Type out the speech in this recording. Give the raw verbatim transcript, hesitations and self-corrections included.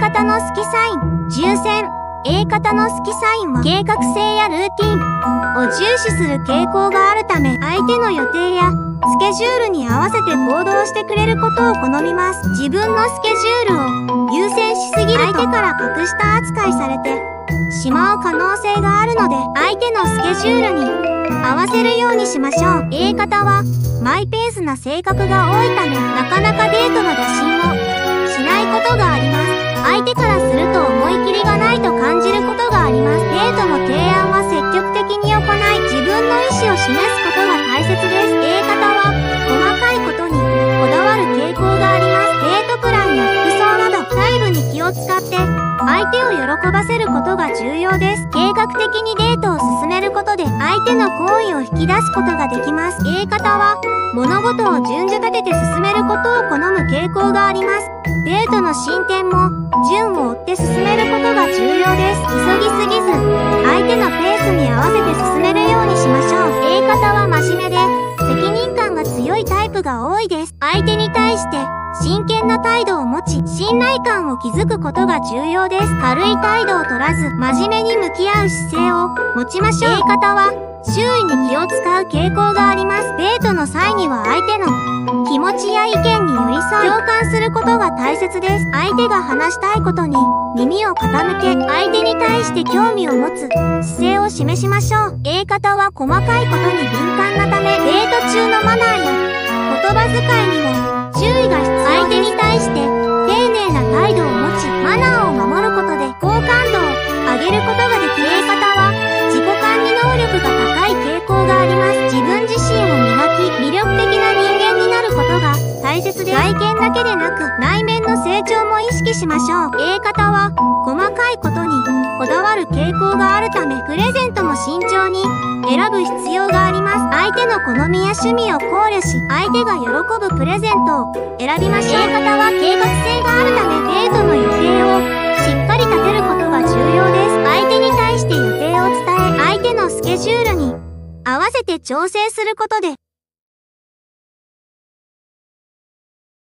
型のスキサイン、重線 A 型のスキサインは計画性やルーティンを重視する傾向があるため、相手の予定やスケジュールに合わせて行動してくれることを好みます。自分のスケジュールを優先しすぎると相手から格下扱いされてしまう可能性があるので、相手のスケジュールに合わせるようにしましょう。 A 型はマイペースな性格が多いため、なかなかデートの打診をしないことがあります。相手からすると思い切りがないと感じることがあります。デートの提案は積極的に行い、自分の意思を示すことが大切です。 A 型は細かいことにこだわる傾向があります。デートプランや服装など細部に気を使って相手を喜ばせることが重要です。計画的にデートを進めることで相手の好意を引き出すことができます。 A 型は物事を順序立てて進めることを好む傾向があります。デートの進展も順を追って進めることが重要です。急ぎすぎず相手のペースに合わせて進めるようにしましょう。 A 型は真面目で責任感が強いタイプが多いです。相手に対して真剣な態度を持ち、信頼感を築くことが重要です。軽い態度を取らず真面目に向き合う姿勢を持ちましょう。 A 型は周囲に気を使う傾向があります。デートの際には相手の気持ちや意見に寄り添い、共感することが大切です。相手が話したいことに耳を傾け、相手に対して興味を持つ姿勢を示しましょう。A 型は細かいことに敏感なため、デート中のマナーや言葉遣いにも注意が必要です。相手に対して丁寧な態度を持ち、マナーを守ることで好感度を上げることができる。A 型は自己管理能力が傾向があります。自分自身を磨き、魅力的な人間になることが大切です。外見だけでなく内面の成長も意識しましょう。 A 型は細かいことにこだわる傾向があるため、プレゼントも慎重に選ぶ必要があります。相手の好みや趣味を考慮し、相手が喜ぶプレゼントを選びましょう。 A 型は計画性があるため、デートの予定をしっかり立てることが重要です。相手に対して予定を伝え、相手のスケジュールに合わせて調整することで